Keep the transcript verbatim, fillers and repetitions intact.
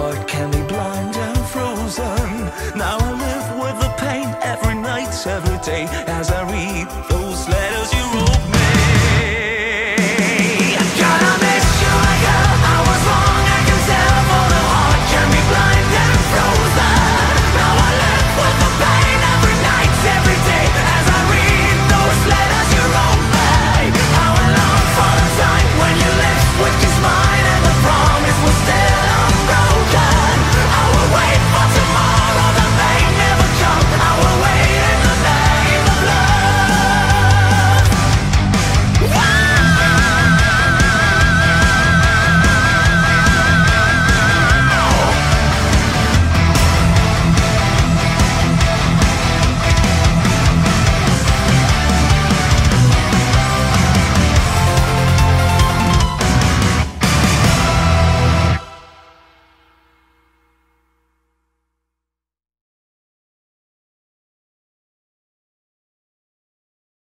heart can be blind and frozen. Now I live with the pain every night, every day, as I read those letters.